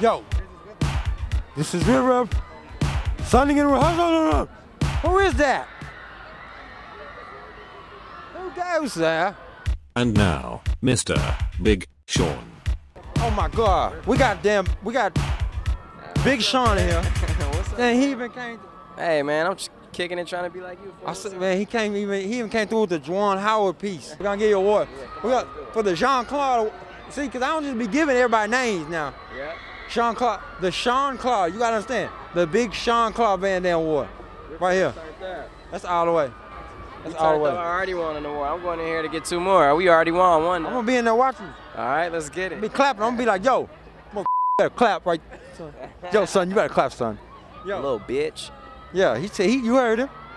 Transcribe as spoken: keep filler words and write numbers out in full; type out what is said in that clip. Yo, this is Real Rev. Signing in rehearsal. Who is that? Who goes there? And now, Mister Big Sean. Oh my God, we got damn, we got Big Sean here. What's up? And he even came. Hey man, I'm just kicking and trying to be like you. I said, man, he came even. He even came through with the Juwan Howard piece. We're gonna give you an award. Yeah, we got for the Jean-Claude. See, because I don't just be giving everybody names now. Yeah. Jean-Claude, the Jean-Claude, you gotta understand, the Big Jean-Claude Van Damme award, right here. That's all the way. That's all the way. I already won an award. I'm going in here to get two more. We already won one. Now. I'm gonna be in there watching. All right, let's get it. Be clapping. I'm gonna be like, yo, you better clap, right? Yo, son, you better clap, son. Yo, little bitch. Yeah, he said he. You heard him.